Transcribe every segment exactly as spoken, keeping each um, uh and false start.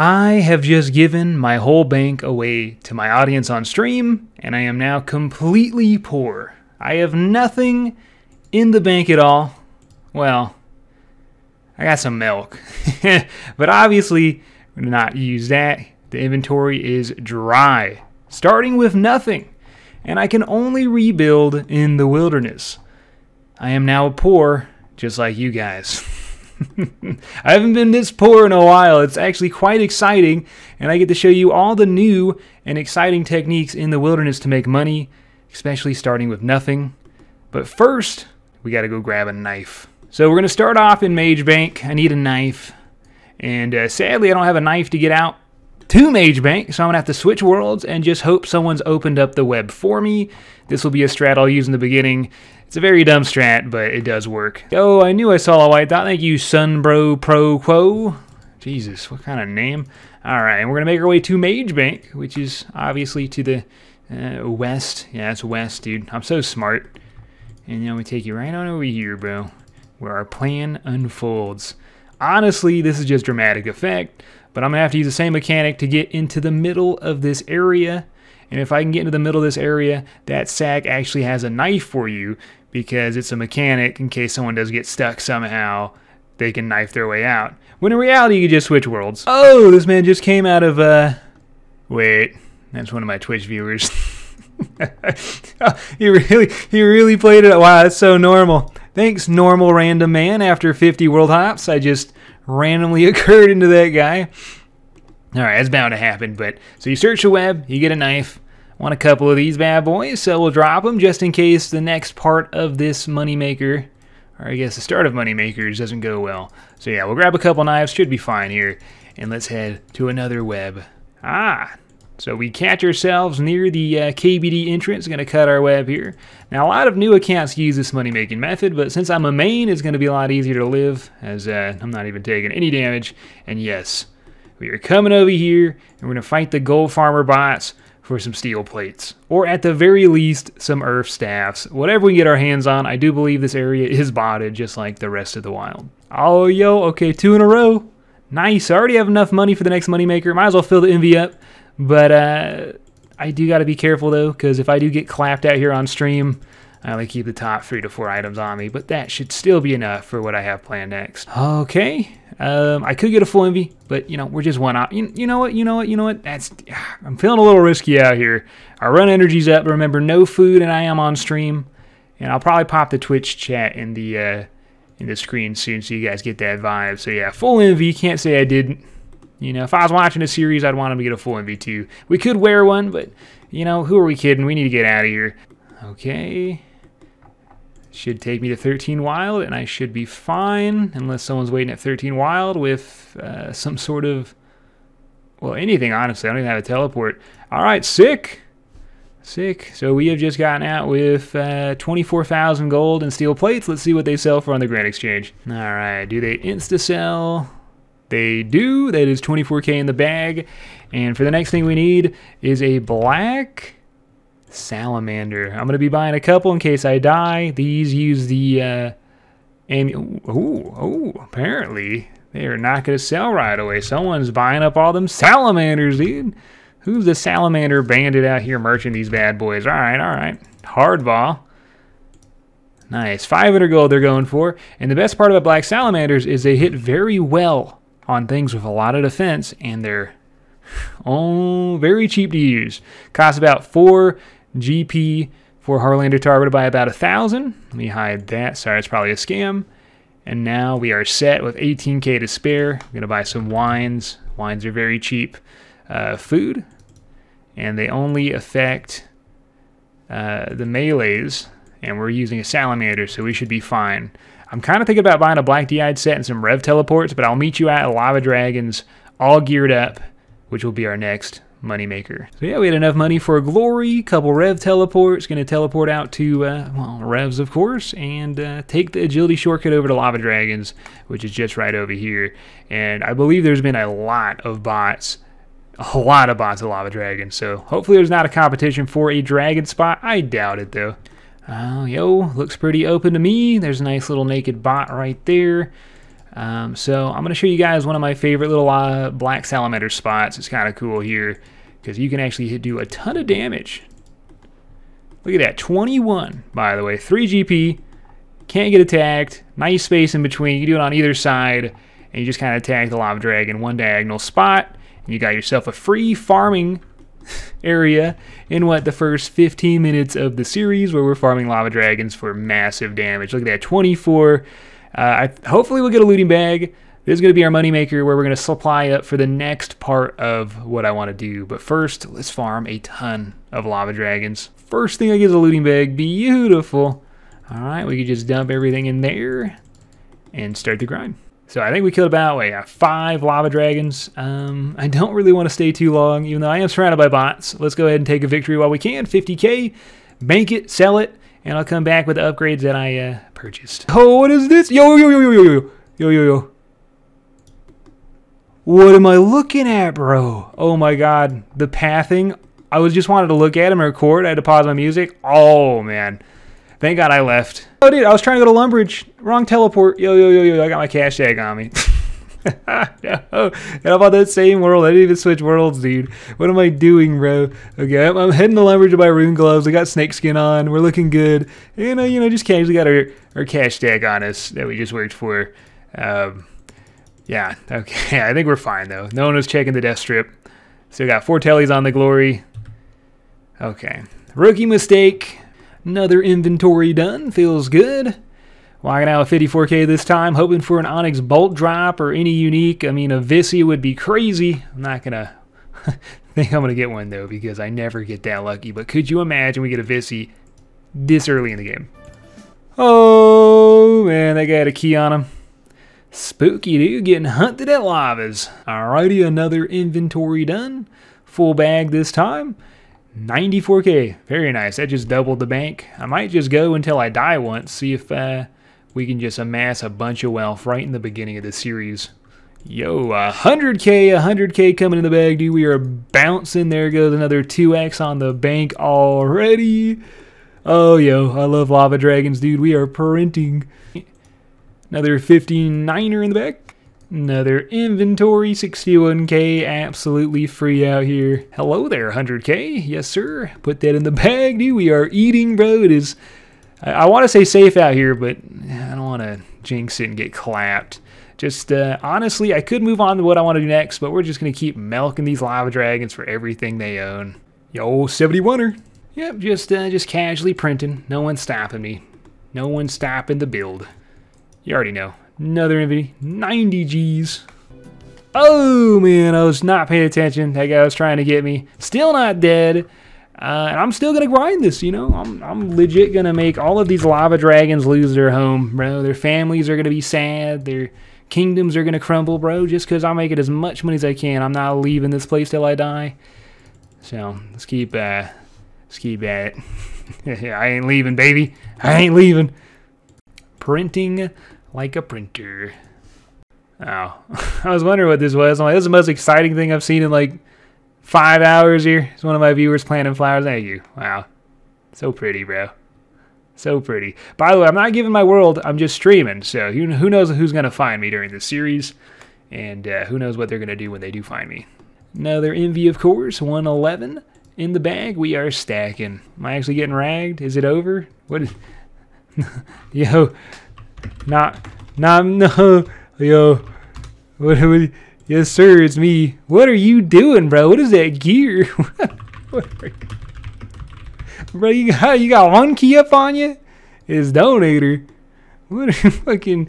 I have just given my whole bank away to my audience on stream, and I am now completely poor. I have nothing in the bank at all. Well, I got some milk, but obviously we're not use that. The inventory is dry, starting with nothing, and I can only rebuild in the wilderness. I am now poor, just like you guys. I haven't been this poor in a while. It's actually quite exciting, and I get to show you all the new and exciting techniques in the wilderness to make money, especially starting with nothing. But first, we gotta go grab a knife. So we're gonna start off in Mage Bank. I need a knife, and uh, sadly I don't have a knife to get out to Mage Bank, so I'm gonna have to switch worlds and just hope someone's opened up the web for me. This will be a strat I'll use in the beginning. It's a very dumb strat, but it does work. Oh, I knew I saw a white dot. Thank you, Sunbro Pro Quo. Jesus, what kind of name? All right, and we're gonna make our way to Mage Bank, which is obviously to the uh, west. Yeah, it's west, dude. I'm so smart. And then we take you right on over here, bro, where our plan unfolds. Honestly, this is just dramatic effect, but I'm gonna have to use the same mechanic to get into the middle of this area. And if I can get into the middle of this area, that sack actually has a knife for you, because it's a mechanic in case someone does get stuck somehow, they can knife their way out. When in reality, you can just switch worlds. Oh, this man just came out of, uh, wait, that's one of my Twitch viewers. he really, he really played it. Wow, that's so normal. Thanks, normal random man. After fifty world hops, I just randomly occurred into that guy. All right, that's bound to happen. But so you search the web, you get a knife. I want a couple of these bad boys, so we'll drop them just in case the next part of this moneymaker, or I guess the start of moneymakers, doesn't go well. So yeah, we'll grab a couple knives. Should be fine here. And let's head to another web. Ah. So we catch ourselves near the uh, K B D entrance. Gonna cut our web here. Now a lot of new accounts use this money making method, but since I'm a main, it's gonna be a lot easier to live, as uh, I'm not even taking any damage. And yes, we are coming over here and we're gonna fight the gold farmer bots for some steel plates, or at the very least, some earth staffs, whatever we can get our hands on. I do believe this area is botted just like the rest of the wild. Oh, yo, okay, two in a row. Nice, I already have enough money for the next moneymaker. Might as well fill the envy up. But uh, I do got to be careful, though, because if I do get clapped out here on stream, I only keep the top three to four items on me. But that should still be enough for what I have planned next. Okay. Um, I could get a full envy, but, you know, we're just one off. You, you know what? You know what? You know what? That's I'm feeling a little risky out here. Our run energy's up. But remember, no food, and I am on stream. And I'll probably pop the Twitch chat in the, uh, in the screen soon so you guys get that vibe. So, yeah, full envy. Can't say I didn't. You know, if I was watching a series, I'd want him to get a full M V two. We could wear one, but, you know, who are we kidding? We need to get out of here. Okay. Should take me to thirteen Wild, and I should be fine, unless someone's waiting at thirteen Wild with uh, some sort of, well, anything, honestly. I don't even have a teleport. All right, sick. Sick. So we have just gotten out with uh, twenty-four thousand gold and steel plates. Let's see what they sell for on the Grand Exchange. All right, do they insta-sell? They do. That is twenty-four K in the bag. And for the next thing we need is a black salamander. I'm going to be buying a couple in case I die. These use the uh, and oh, oh, apparently they are not going to sell right away. Someone's buying up all them salamanders, dude. Who's the salamander bandit out here merching these bad boys? All right, all right. Hardball. Nice. five hundred gold they're going for. And the best part about black salamanders is they hit very well on things with a lot of defense, and they're oh very cheap to use. Costs about four G P for Harlander Target by about a thousand. Let me hide that. Sorry, it's probably a scam. And now we are set with eighteen K to spare. I'm gonna buy some wines. Wines are very cheap. Uh, food, and they only affect uh, the melees. And we're using a salamander, so we should be fine. I'm kind of thinking about buying a black D I set and some rev teleports, but I'll meet you at Lava Dragons, all geared up, which will be our next moneymaker. So yeah, we had enough money for a glory, couple rev teleports, gonna teleport out to, uh, well, revs of course, and uh, take the agility shortcut over to Lava Dragons, which is just right over here. And I believe there's been a lot of bots, a lot of bots at Lava Dragons, so hopefully there's not a competition for a dragon spot. I doubt it though. Oh, yo, looks pretty open to me. There's a nice little naked bot right there. Um, so I'm going to show you guys one of my favorite little uh, black salamander spots. It's kind of cool here because you can actually do a ton of damage. Look at that, twenty-one, by the way, three G P, can't get attacked, nice space in between. You can do it on either side, and you just kind of attack the lava dragon one diagonal spot, and you got yourself a free farming area in what, the first fifteen minutes of the series, where we're farming lava dragons for massive damage. Look at that, twenty-four. Uh, I, hopefully we'll get a looting bag. This is going to be our moneymaker where we're going to supply up for the next part of what I want to do. But first, let's farm a ton of lava dragons. First thing I get is a looting bag. Beautiful. All right, we can just dump everything in there and start the grind. So I think we killed about wait, uh, five lava dragons. Um, I don't really want to stay too long, even though I am surrounded by bots. Let's go ahead and take a victory while we can. fifty K, bank it, sell it, and I'll come back with the upgrades that I uh, purchased. Oh, what is this? Yo, yo, yo, yo, yo, yo, yo, yo, yo. What am I looking at, bro? Oh my God, the pathing. I was just wanted to look at him and record. I had to pause my music. Oh man, thank God I left. Oh dude, I was trying to go to Lumbridge. Wrong teleport. Yo, yo, yo, yo, I got my cash tag on me. No. How about that same world? I didn't even switch worlds, dude. What am I doing, bro? Okay, I'm, I'm heading to Lumbridge with my rune gloves. I got snakeskin on. We're looking good. And, uh, you know, just casually got our, our cash tag on us that we just worked for. Um, yeah, okay. I think we're fine, though. No one was checking the death strip. Still got four tellies on the glory. Okay. Rookie mistake. Another inventory done. Feels good. Walking out with fifty-four K this time, hoping for an Onyx Bolt drop or any unique. I mean, a Visi would be crazy. I'm not going to think I'm going to get one, though, because I never get that lucky. But could you imagine we get a Visi this early in the game? Oh, man, that guy had a key on him. Spooky, dude, getting hunted at lavas. Alrighty, another inventory done. Full bag this time. ninety-four K. Very nice. That just doubled the bank. I might just go until I die once, see if... Uh, we can just amass a bunch of wealth right in the beginning of the series. Yo, one hundred K, one hundred K coming in the bag, dude. We are bouncing. There goes another two X on the bank already. Oh, yo, I love lava dragons, dude. We are printing. Another fifty-niner in the bag. Another inventory, sixty-one K, absolutely free out here. Hello there, one hundred K. Yes, sir. Put that in the bag, dude. We are eating, bro. It is... I want to say safe out here, but I don't want to jinx it and get clapped. Just uh, honestly, I could move on to what I want to do next, but we're just going to keep milking these lava dragons for everything they own. Yo, seventy-one-er. Yep, just, uh, just casually printing. No one's stopping me. No one's stopping the build. You already know. Another infinity. ninety G's. Oh, man, I was not paying attention. That guy was trying to get me. Still not dead. Uh, and I'm still going to grind this, you know. I'm, I'm legit going to make all of these lava dragons lose their home, bro. Their families are going to be sad. Their kingdoms are going to crumble, bro, just because I make it as much money as I can. I'm not leaving this place till I die. So let's keep, uh, let's keep at it. I ain't leaving, baby. I ain't leaving. Printing like a printer. Oh, I was wondering what this was. I'm like, this is the most exciting thing I've seen in, like, Five hours here. It's one of my viewers planting flowers. Thank you. Wow. So pretty, bro. So pretty. By the way, I'm not giving my world. I'm just streaming. So who, who knows who's going to find me during this series. And uh, who knows what they're going to do when they do find me. Another envy, of course. one eleven in the bag. We are stacking. Am I actually getting ragged? Is it over? What is... Yo. Not... Not... No. Yo. What are we... Yes, sir, it's me. What are you doing, bro? What is that gear? What are you... Bro, you got, you got one key up on you? It's Donator. What are you fucking...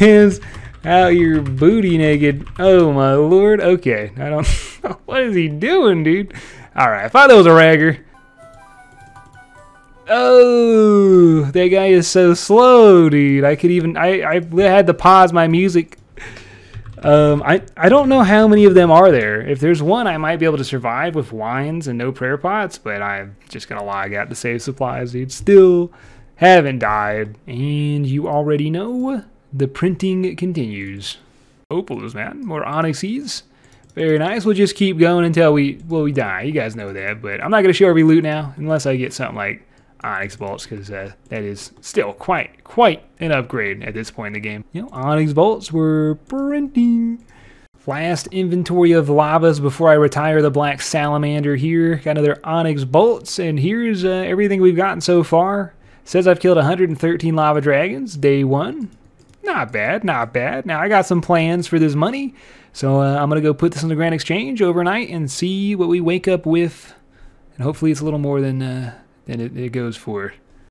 Miss out your booty naked. Oh, my Lord. Okay, I don't... What is he doing, dude? All right, I thought that was a ragger. Oh, that guy is so slow, dude. I could even... I, I had to pause my music... Um, I, I don't know how many of them are there. If there's one, I might be able to survive with wines and no prayer pots, but I'm just going to log out to save supplies, dude. Still haven't died. And you already know the printing continues. Opals, man. More onyxes. Very nice. We'll just keep going until we, well, we die. You guys know that, but I'm not going to show every loot now unless I get something like Onyx Bolts, because uh, that is still quite, quite an upgrade at this point in the game. You know, Onyx Bolts were printing. Last inventory of lavas before I retire the Black Salamander here. Got another Onyx Bolts, and here's uh, everything we've gotten so far. Says I've killed one hundred thirteen Lava Dragons, day one. Not bad, not bad. Now I got some plans for this money, so uh, I'm going to go put this on the Grand Exchange overnight and see what we wake up with. And hopefully it's a little more than, uh, than it, it goes for.